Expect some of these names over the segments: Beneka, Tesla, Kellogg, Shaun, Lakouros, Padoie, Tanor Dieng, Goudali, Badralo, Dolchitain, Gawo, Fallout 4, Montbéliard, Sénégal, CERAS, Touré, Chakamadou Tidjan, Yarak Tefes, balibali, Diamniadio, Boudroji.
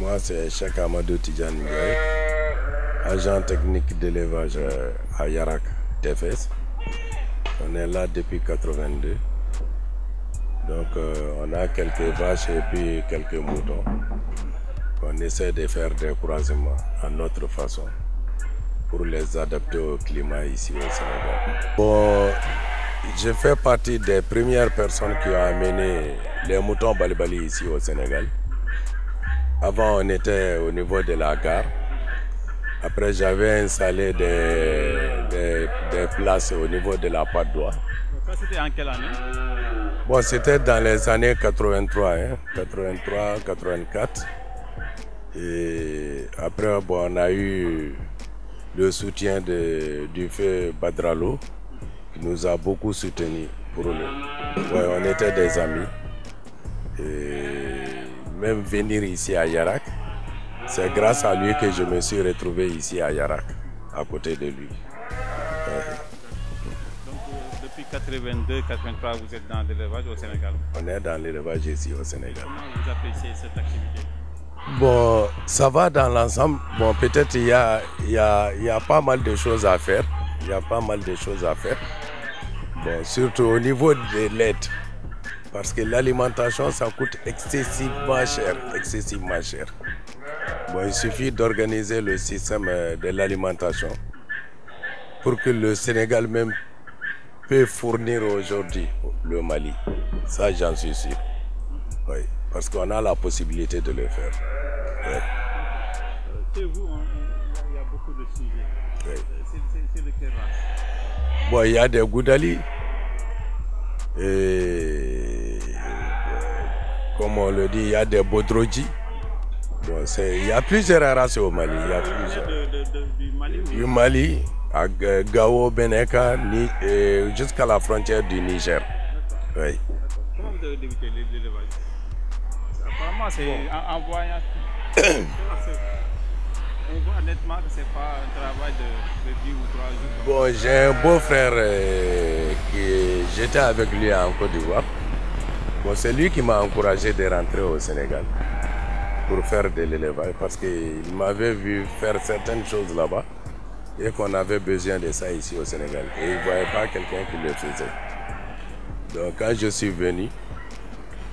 Moi, c'est Chakamadou Tidjan, agent technique d'élevage à Yarak Tefes. On est là depuis 82. Donc, on a quelques vaches et puis quelques moutons. On essaie de faire des croisements à notre façon pour les adapter au climat ici au Sénégal. Bon, je fais partie des premières personnes qui ont amené les moutons balibali ici au Sénégal. Avant, on était au niveau de la gare. Après, j'avais installé des places au niveau de la Padoie. Ça, c'était en quelle année? Bon, c'était dans les années 83, hein, 83, 84. Et après, bon, on a eu le soutien du feu Badralo, qui nous a beaucoup soutenus pour nous. Ouais, on était des amis. Et même venir ici à Yarak, c'est grâce à lui que je me suis retrouvé ici à Yarak, à côté de lui. Donc depuis 82-83, vous êtes dans l'élevage au Sénégal? On est dans l'élevage ici au Sénégal. Comment vous appréciez cette activité? Bon, ça va dans l'ensemble. Bon, peut-être il y a pas mal de choses à faire. Il y a pas mal de choses à faire. Bon, surtout au niveau de l'aide. Parce que l'alimentation, ça coûte excessivement cher, excessivement cher. Bon, il suffit d'organiser le système de l'alimentation pour que le Sénégal même peut fournir aujourd'hui le Mali. Ça, j'en suis sûr. Oui, parce qu'on a la possibilité de le faire. Ouais. Chez vous, il y a beaucoup de sujets. Ouais. C'est de quelle race? Bon, il y a des Goudali. Et comme on le dit, il y a des Boudroji. Bon, il y a plusieurs races au Mali. Il y a plusieurs. Du Mali, oui. Du Mali, à Gawo, Beneka, jusqu'à la frontière du Niger. Oui. Comment vous avez débuté l'élevage? Apparemment, c'est en voyage. On voit nettement que ce n'est pas un travail de 10 ou 3 jours. Bon, j'ai un beau-frère qui j'étais avec lui en Côte d'Ivoire. Bon, c'est lui qui m'a encouragé de rentrer au Sénégal pour faire de l'élevage parce qu'il m'avait vu faire certaines choses là-bas et qu'on avait besoin de ça ici au Sénégal. Et il ne voyait pas quelqu'un qui le faisait. Donc, quand je suis venu,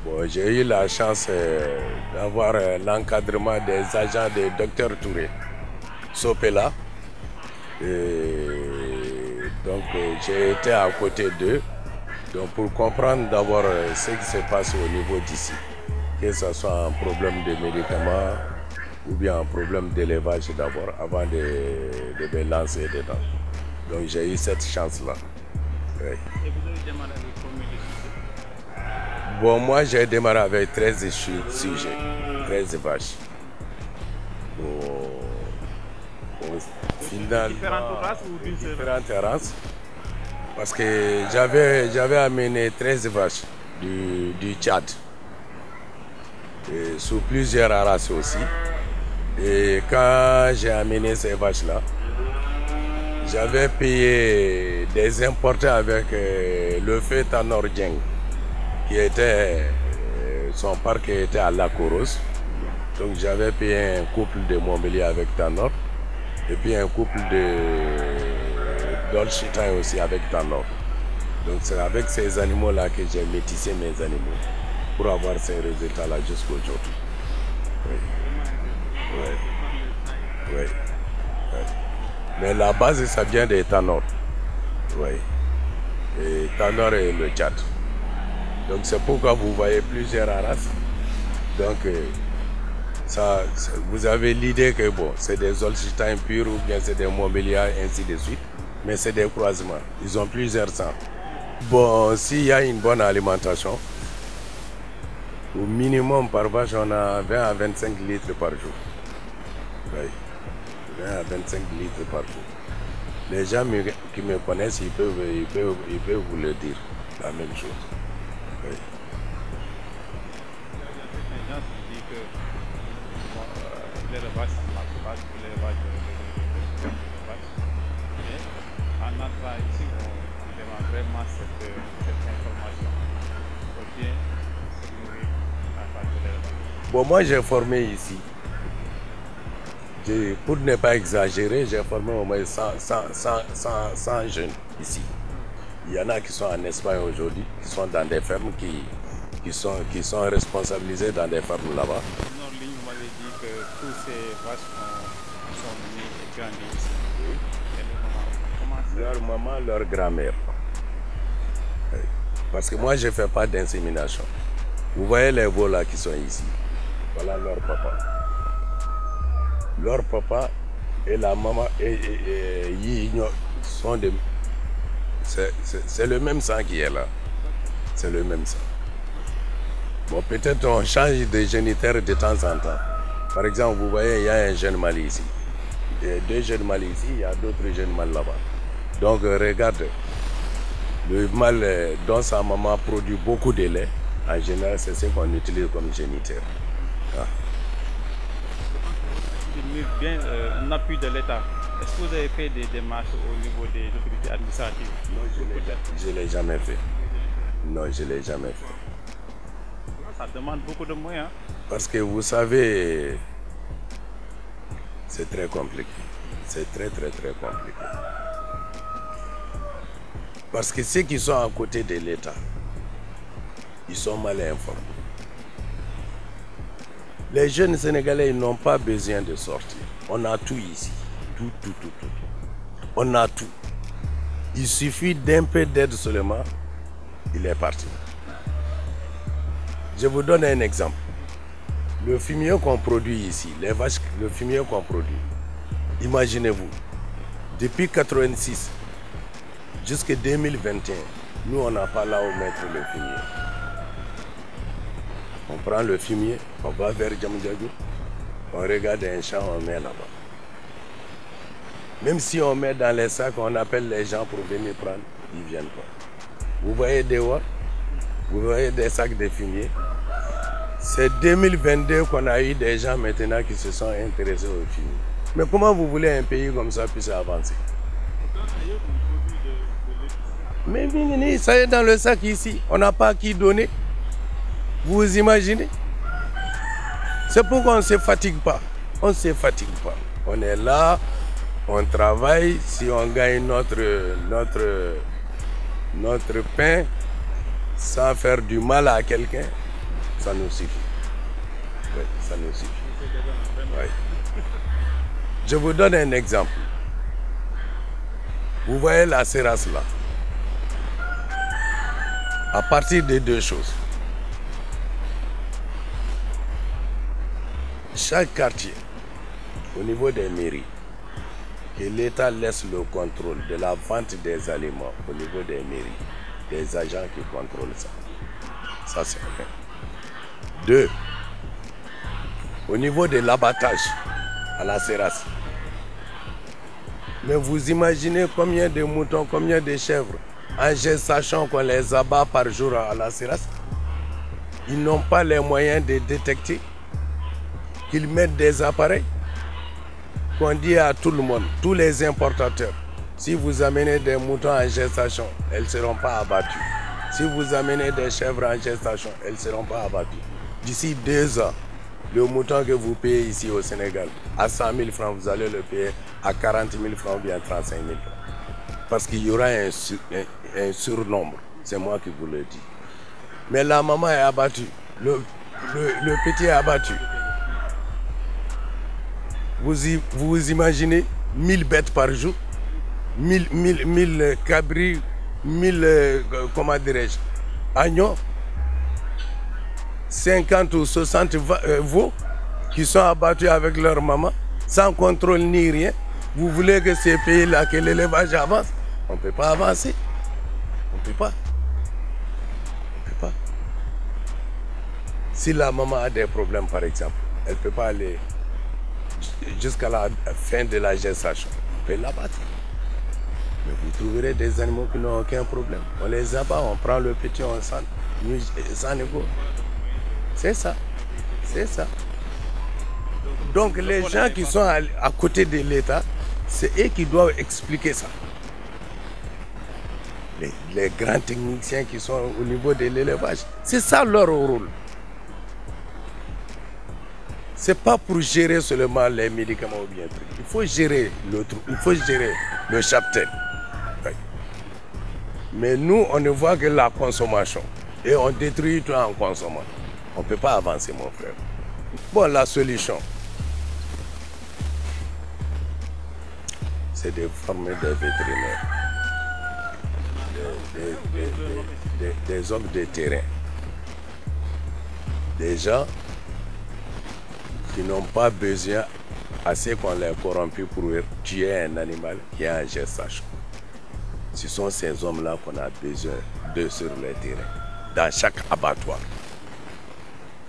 bon, j'ai eu la chance d'avoir l'encadrement des agents de Dr Touré, Sopela. Donc j'ai été à côté d'eux pour comprendre d'abord ce qui se passe au niveau d'ici, que ce soit un problème de médicaments ou bien un problème d'élevage d'abord, avant de me lancer dedans. Donc j'ai eu cette chance-là. Oui. Et vous avez demandé avec combien de sujets? Bon, moi j'ai démarré avec 13 sujets, 13 vaches. Finalement, différentes races ou d'une seule? Différentes races. Parce que j'avais amené 13 vaches du Tchad. Et sous plusieurs races aussi. Et quand j'ai amené ces vaches-là, j'avais payé des importeurs avec le feu Tanor Dieng, qui était. Son parc était à Lakouros. Donc j'avais payé un couple de Montbéliard avec Tanor. Et puis un couple de Dolchitain aussi avec Tanor. Donc c'est avec ces animaux-là que j'ai métissé mes animaux pour avoir ces résultats-là jusqu'aujourd'hui. Oui. Oui. Oui. Oui. Mais la base, ça vient de Tanor. Oui. Et Tanor et le Tchad. Donc c'est pourquoi vous voyez plusieurs races. Donc ça, vous avez l'idée que bon, c'est des Dolchitains purs ou bien c'est des Montbéliards, ainsi de suite. Mais c'est des croisements. Ils ont plusieurs sangs. Bon, s'il y a une bonne alimentation, au minimum par vache, on a 20 à 25 litres par jour. Oui. 20 à 25 litres par jour. Les gens qui me connaissent, ils peuvent vous le dire, la même chose. Oui. Bon, moi j'ai formé ici, Pour ne pas exagérer, j'ai formé au moins 100 jeunes ici. Il y en a qui sont en Espagne aujourd'hui, qui sont dans des fermes, qui sont responsabilisés dans des fermes là-bas. Tanor Dieng m'avait dit que tous ces vaches sont venus et grandis ici. Oui. Et leur maman, leur grand-mère. Parce que moi, je ne fais pas d'insémination. Vous voyez les veaux là qui sont ici. Voilà leur papa. Leur papa et la maman et sont des... C'est le même sang qui est là. C'est le même sang. Bon, peut-être on change de génitaire de temps en temps. Par exemple, vous voyez, il y a un jeune mâle ici. Il y a deux jeunes mâles ici, il y a d'autres jeunes mâles là-bas. Donc, regarde, le mâle dont sa maman produit beaucoup de lait, en général, c'est ce qu'on utilise comme génitaire. Ah. Bien un appui de l'État. Est-ce que vous avez fait des démarches au niveau des autorités administratives? Non, je ne l'ai jamais fait. Non, je ne l'ai jamais fait. Ça demande beaucoup de moyens. Parce que vous savez, c'est très compliqué. C'est très compliqué. Parce que ceux qui sont à côté de l'État, ils sont mal informés. Les jeunes Sénégalais n'ont pas besoin de sortir. On a tout ici. Tout. On a tout. Il suffit d'un peu d'aide seulement, il est parti. Je vous donne un exemple. Le fumier qu'on produit ici, les vaches, le fumier qu'on produit, imaginez-vous, depuis 1986 jusqu'à 2021, nous, on n'a pas là où mettre le fumier. On prend le fumier, on va vers Diamniadio, on regarde un champ, on met là-bas. Même si on met dans les sacs, on appelle les gens pour venir prendre, ils ne viennent pas. Vous voyez dehors, vous voyez des sacs de fumier. C'est 2022 qu'on a eu des gens maintenant qui se sont intéressés au fumier. Mais comment vous voulez un pays comme ça puisse avancer? Mais ça est dans le sac ici, on n'a pas à qui donner. Vous imaginez? C'est pourquoi on ne se fatigue pas. On ne se fatigue pas. On est là, on travaille. Si on gagne notre pain sans faire du mal à quelqu'un, ça nous suffit. Oui, ça nous suffit. Oui. Je vous donne un exemple. Vous voyez la CERAS là. À partir de deux choses. Chaque quartier, au niveau des mairies, que l'État laisse le contrôle de la vente des aliments au niveau des mairies, des agents qui contrôlent ça. Ça, c'est vrai. Deux, au niveau de l'abattage à la CERAS. Mais vous imaginez combien de moutons, combien de chèvres, en sachant qu'on les abat par jour à la CERAS, ils n'ont pas les moyens de détecter. Qu'ils mettent des appareils qu'on dit à tout le monde, tous les importateurs. Si vous amenez des moutons en gestation, elles ne seront pas abattues. Si vous amenez des chèvres en gestation, elles ne seront pas abattues. D'ici 2 ans, le mouton que vous payez ici au Sénégal, à 100 000 francs, vous allez le payer à 40 000 francs ou bien 35 000 francs. Parce qu'il y aura un surnombre. C'est moi qui vous le dis. Mais la maman est abattue. Le petit est abattu. Vous imaginez 1000 bêtes par jour, 1000 cabris, 1000, comment dirais-je, agneaux, 50 ou 60 veaux qui sont abattus avec leur maman, sans contrôle ni rien. Vous voulez que ces pays-là, que l'élevage avance? On ne peut pas avancer. On ne peut pas. On ne peut pas. Si la maman a des problèmes, par exemple, elle ne peut pas aller jusqu'à la fin de la gestation, on peut l'abattre. Mais vous trouverez des animaux qui n'ont aucun problème. On les abat, on prend le petit, on sent, sans niveau. C'est ça, c'est ça. Donc les gens qui sont à côté de l'État, c'est eux qui doivent expliquer ça. Les grands techniciens qui sont au niveau de l'élevage, c'est ça leur rôle. Ce n'est pas pour gérer seulement les médicaments ou bien truc. Il faut gérer le truc, il faut gérer le cheptel. Oui. Mais nous, on ne voit que la consommation. Et on détruit tout en consommant. On ne peut pas avancer, mon frère. Bon, la solution, c'est de former des vétérinaires, des hommes de terrain, des gens qui n'ont pas besoin assez qu'on les corrompe pour tuer un animal qui a un gestation. Ce sont ces hommes-là qu'on a besoin de sur le terrain, dans chaque abattoir.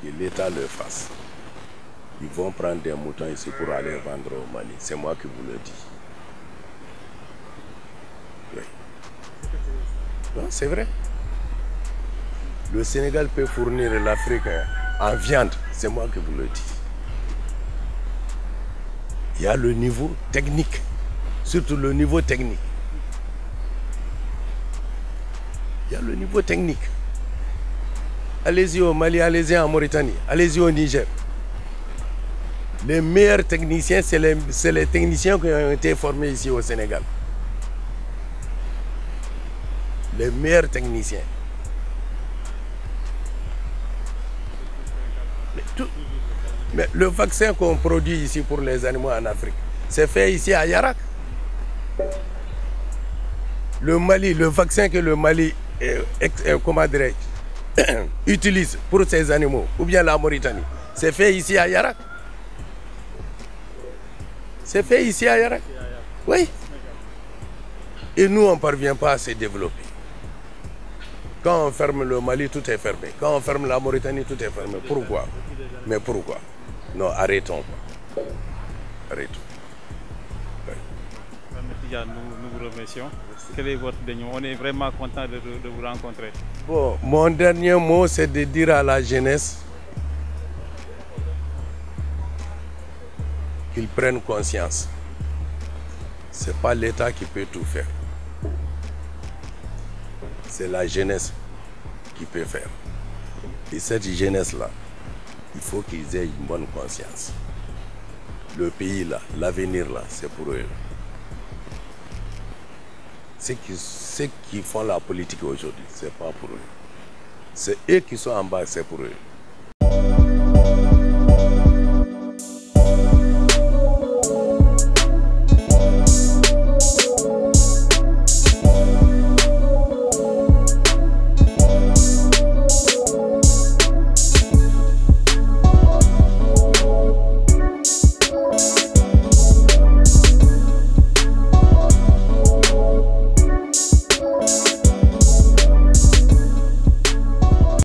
Que l'État le fasse. Ils vont prendre des moutons ici pour aller vendre au Mali. C'est moi qui vous le dis. Oui. C'est vrai. Le Sénégal peut fournir l'Afrique en viande. C'est moi qui vous le dis. Il y a le niveau technique, surtout le niveau technique. Il y a le niveau technique. Allez-y au Mali, allez-y en Mauritanie, allez-y au Niger. Les meilleurs techniciens, c'est les techniciens qui ont été formés ici au Sénégal. Les meilleurs techniciens. Mais le vaccin qu'on produit ici pour les animaux en Afrique, c'est fait ici à Yarak. Le Mali, le vaccin que le Mali utilise pour ces animaux, ou bien la Mauritanie, c'est fait ici à Yarak. C'est fait ici à Yarak. Oui. Et nous, on ne parvient pas à se développer. Quand on ferme le Mali, tout est fermé. Quand on ferme la Mauritanie, tout est fermé. Pourquoi? Mais pourquoi? Non, arrêtons. Arrêtons. Nous vous remercions. Quel est votre dernier mot? On est vraiment content de vous rencontrer. Bon, mon dernier mot, c'est de dire à la jeunesse qu'ils prennent conscience. Ce n'est pas l'État qui peut tout faire. C'est la jeunesse qui peut faire. Et cette jeunesse-là, il faut qu'ils aient une bonne conscience. Le pays-là, l'avenir-là, c'est pour eux. Ceux qui font la politique aujourd'hui, c'est pas pour eux. C'est eux qui sont en bas, c'est pour eux.